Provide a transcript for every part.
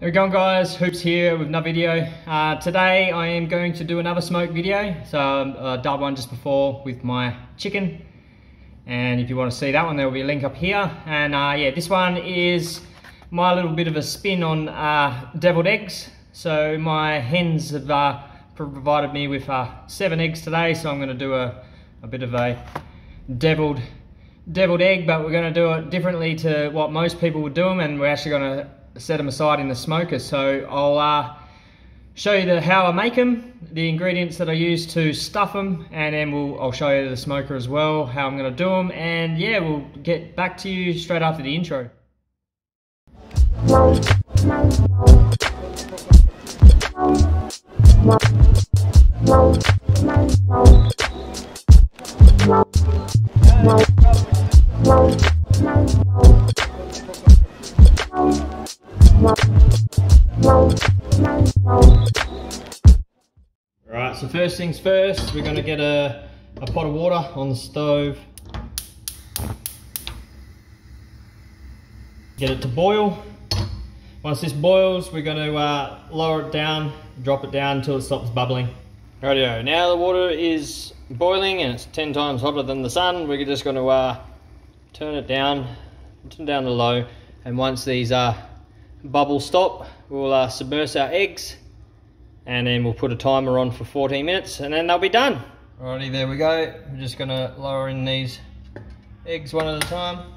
There we go guys, Hoops here with another video. Today I am going to do another smoke video. So I did one just before with my chicken, and if you want to see that one there will be a link up here. And yeah, this one is my little bit of a spin on deviled eggs. So my hens have provided me with 7 eggs today, so I'm going to do a bit of a deviled egg, but we're going to do it differently to what most people would do them, and we're actually going to set them aside in the smoker. So I'll show you how I make them, the ingredients that I use to stuff them, and then I'll show you the smoker as well, how I'm going to do them, and yeah, we'll get back to you straight after the intro. Alright, so first things first, we're going to get a pot of water on the stove. Get it to boil. Once this boils, we're going to lower it down, drop it down until it stops bubbling. Rightio, now the water is boiling and it's 10 times hotter than the sun. We're just going to turn it down, to low, and once these bubbles stop, we'll submerge our eggs, and then we'll put a timer on for 14 minutes and then they'll be done. Alrighty, there we go. We're just going to lower in these eggs one at a time.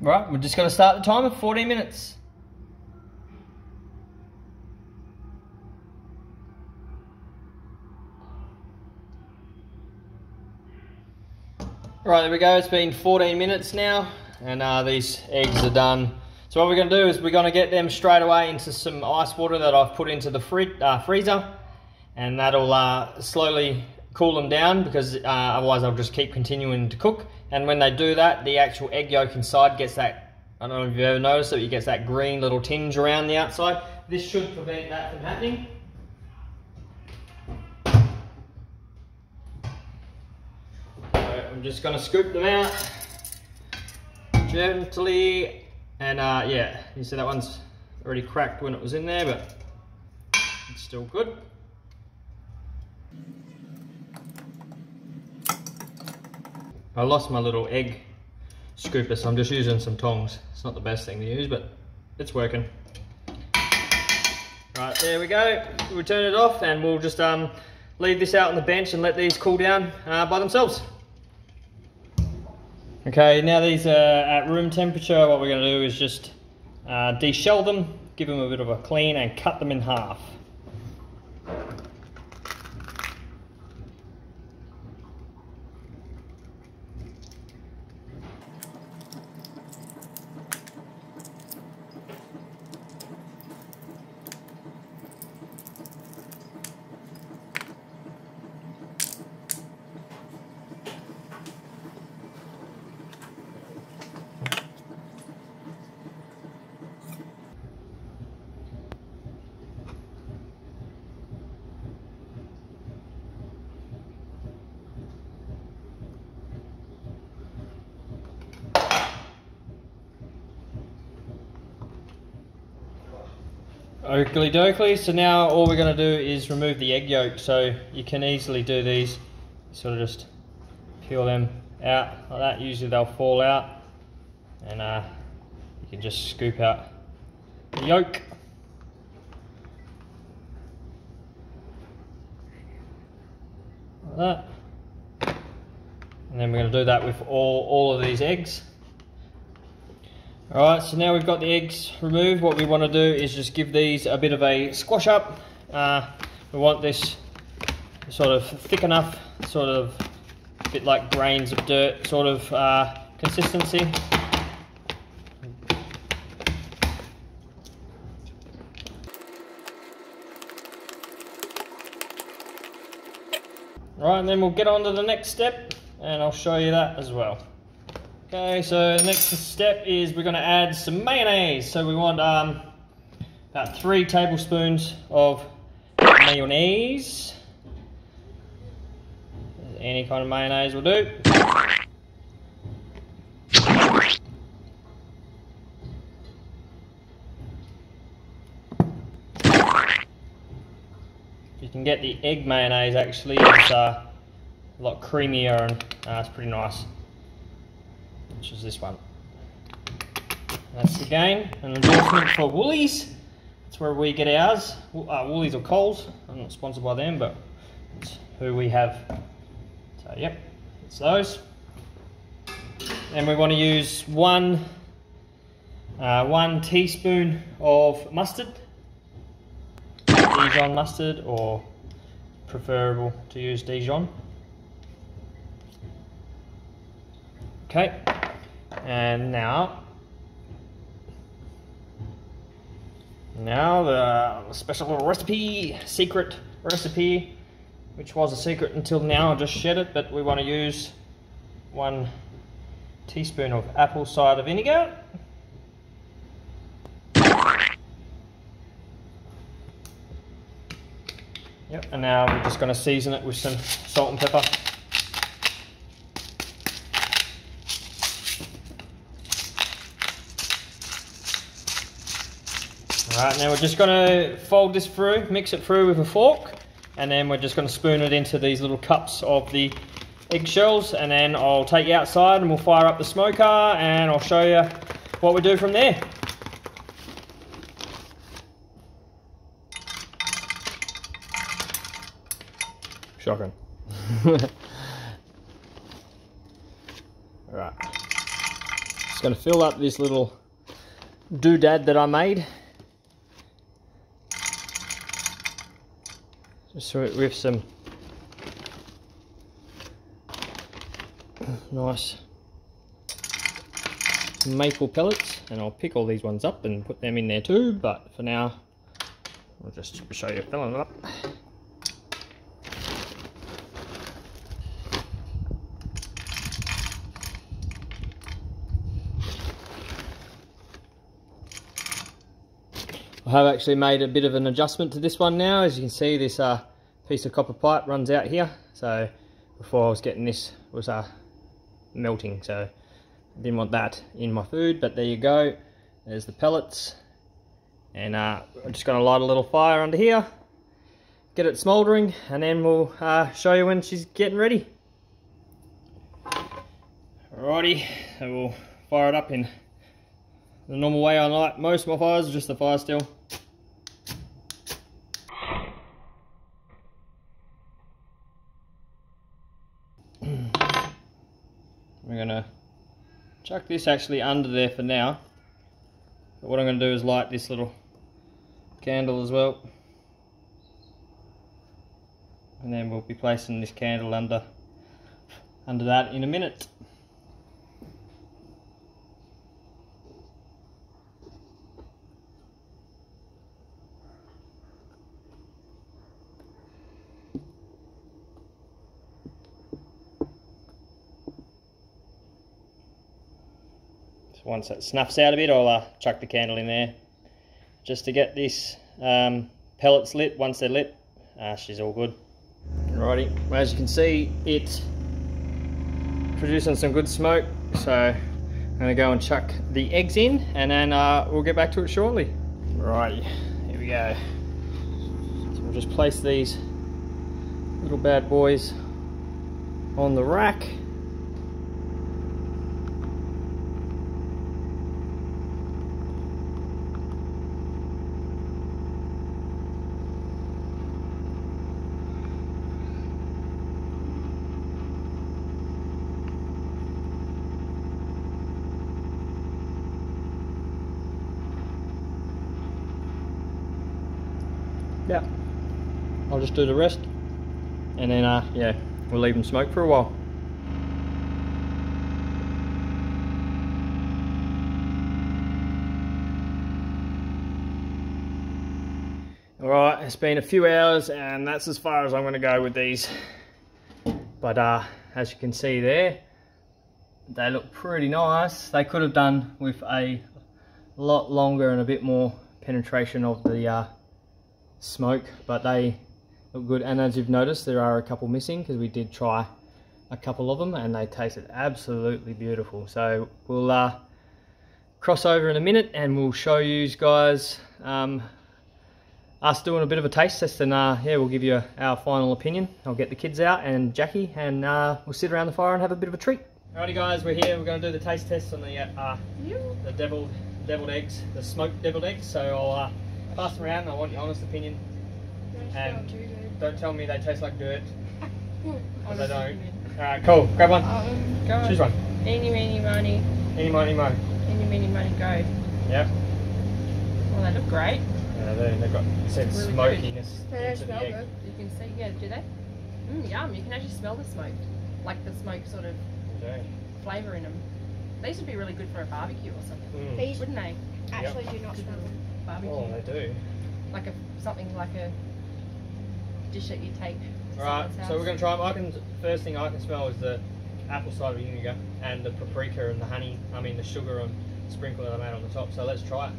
Right, we're just going to start the timer for 14 minutes. Right, there we go. It's been 14 minutes now, and these eggs are done. So what we're going to do is we're going to get them straight away into some ice water that I've put into the freezer, and that'll slowly cool them down, because otherwise they'll just keep continuing to cook. And when they do that, the actual egg yolk inside gets that, I don't know if you've ever noticed it, but it gets that green little tinge around the outside. This should prevent that from happening. So I'm just going to scoop them out gently, and yeah, you see that one's already cracked when it was in there, but it's still good. I lost my little egg scooper, so I'm just using some tongs. It's not the best thing to use, but it's working. Right, there we go. We'll turn it off and we'll just leave this out on the bench and let these cool down by themselves. Okay, now these are at room temperature. What we're going to do is just de-shell them, give them a bit of a clean, and cut them in half. Oakley dokley, so now all we're going to do is remove the egg yolk, so you can easily do these, sort of just peel them out like that. Usually they'll fall out, and you can just scoop out the yolk. Like that. And then we're going to do that with all of these eggs. Alright, so now we've got the eggs removed, what we want to do is just give these a bit of a squash up. We want this sort of thick enough, sort of a bit like grains of dirt sort of consistency. Alright, and then we'll get on to the next step and I'll show you that as well. Okay, so the next step is we're going to add some mayonnaise. So we want about 3 tablespoons of mayonnaise. Any kind of mayonnaise will do. You can get the egg mayonnaise actually, it's a lot creamier and it's pretty nice. Which is this one. That's again an endorsement for Woolies. That's where we get ours. Woolies or Coles. I'm not sponsored by them, but it's who we have. So yep, it's those. And we want to use one teaspoon of mustard. Dijon mustard, or preferable to use Dijon. Okay. And now the special little recipe, secret recipe, which was a secret until now, I just shared it, but we want to use 1 teaspoon of apple cider vinegar. Yep, and now we're just going to season it with some salt and pepper. Alright, now we're just going to fold this through, mix it through with a fork, and then we're just going to spoon it into these little cups of the eggshells, and then I'll take you outside and we'll fire up the smoker and I'll show you what we do from there. Shocking. Alright, just going to fill up this little doodad that I made. Just throw it with some nice maple pellets, and I'll pick all these ones up and put them in there too, but for now I'll just show you filling it up. I have actually made a bit of an adjustment to this one now. As you can see, this piece of copper pipe runs out here. So before I was getting this was melting, so I didn't want that in my food. But there you go. There's the pellets, and I'm just going to light a little fire under here, get it smouldering, and then we'll show you when she's getting ready. Alrighty, so we'll fire it up in the normal way I like most of my fires, is just the fire still. We're gonna chuck this actually under there for now. But what I'm gonna do is light this little candle as well. And then we'll be placing this candle under that in a minute. Once it snuffs out a bit, I'll chuck the candle in there just to get this pellets lit. Once they're lit, she's all good. Alrighty, well, as you can see, it's producing some good smoke, so I'm going to go and chuck the eggs in, and then we'll get back to it shortly. Alrighty, here we go. So we'll just place these little bad boys on the rack. Yeah, I'll just do the rest, and then yeah, we'll leave them smoke for a while. Alright, it's been a few hours and that's as far as I'm going to go with these, but as you can see there, they look pretty nice. They could have done with a lot longer and a bit more penetration of the smoke, but they look good. And as you've noticed, there are a couple missing because we did try a couple of them and they tasted absolutely beautiful. So we'll cross over in a minute and we'll show you guys us doing a bit of a taste test, and yeah, we'll give you our final opinion. I'll get the kids out and Jackie, and we'll sit around the fire and have a bit of a treat. Alrighty guys, we're here. We're going to do the taste test on the deviled eggs, the smoked deviled eggs. So I'll pass them around and I want your honest opinion. Don't tell me they taste like dirt. Because I don't. Alright, cool. Grab one. Choose one. Eeny, meeny, miny. Eeny, miny, mo. Eeny, meeny, miny, go. Yep. Well, they look great. Yeah, they've got said really smokiness. They smell the good. You can see, yeah, do they? Mmm, yum. You can actually smell the smoke. Like the smoke sort of flavour in them. These would be really good for a barbecue or something. Mm. These wouldn't they? Actually, do not smell them. Barbecue. Oh, they do. Like a something like a dish that you take. Right, so we're going to try them. First thing I can smell is the apple cider vinegar and the paprika and the honey, I mean the sugar and sprinkle that I made on the top. So let's try it.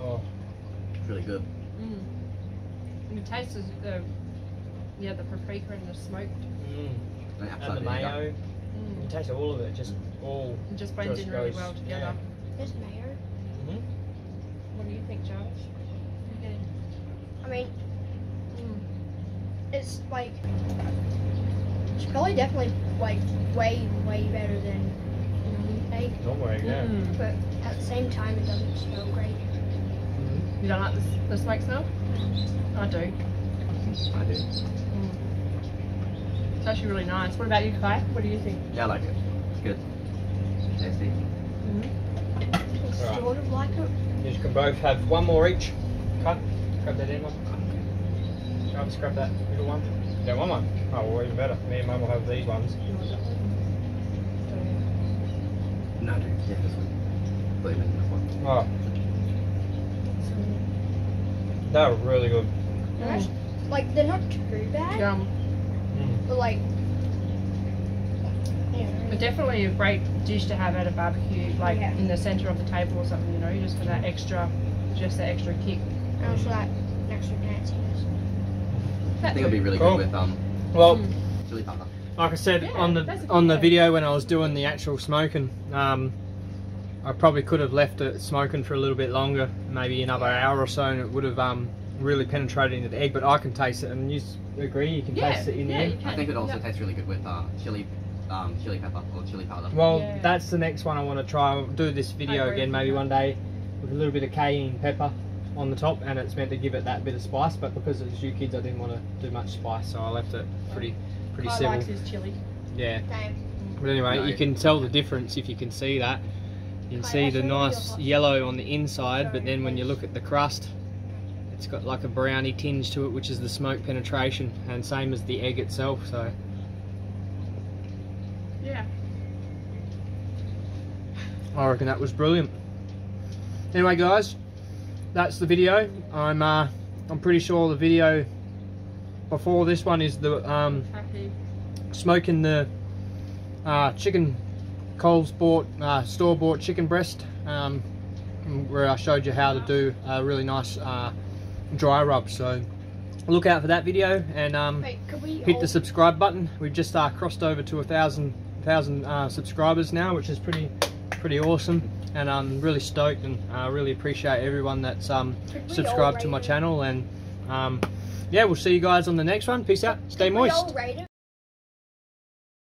Oh, it's really good. Mm. And the taste is the paprika and the smoked. Mm. And the mayo. Mm. You taste all of it, just blends in really well together. Yeah. There's mayo. Mm-hmm. What do you think, Josh? I mean, it's like, it's probably definitely like way better than egg. Don't worry, yeah. But at the same time, it doesn't smell great. You don't like the smoke smell? I do. I do. Mm. It's actually really nice. What about you, Kai? What do you think? Yeah, I like it. It's good. It's tasty. Mm-hmm. It's sort of like it. You can both have one more each. Kai? Grab that in one. I'll just grab that little one. You don't want one? Oh, well, even better. Me and Mum will have these ones. No, dude. Yeah, this one. Leave it in this one. Oh. They're really good. Like, they're not too bad. Yum. But, like, but definitely a great dish to have at a barbecue, like in the centre of the table or something, you know, just for that extra, kick. And also that extra fanciness. I think it'll be really cool. Good with well, chili powder. Like I said on the video when I was doing the actual smoking, I probably could have left it smoking for a little bit longer, maybe another hour or so, and it would have really penetrated into the egg. But I can taste it, and you agree you can taste it in the egg. I think it also tastes really good with chili pepper or chili powder. Well, that's the next one I want to try. I'll do this video again maybe one day with a little bit of cayenne pepper on the top, and it's meant to give it that bit of spice, but because it was you kids I didn't want to do much spice, so I left it pretty simple. I like his chili. Yeah. But anyway, you can tell the difference if you can see that. You can see the nice yellow on the inside, but then when you look at the crust, it's got like a browny tinge to it, which is the smoke penetration, and same as the egg itself, so. Yeah. I reckon that was brilliant. Anyway guys, that's the video. I'm pretty sure the video before this one is the smoking the chicken Coles bought store-bought chicken breast, where I showed you how to do a really nice dry rub. So look out for that video, and hit the subscribe button. We've just crossed over to 1,000 subscribers now, which is pretty awesome. And I'm really stoked, and I really appreciate everyone that's subscribed to my channel, and yeah, we'll see you guys on the next one. Peace out, stay moist.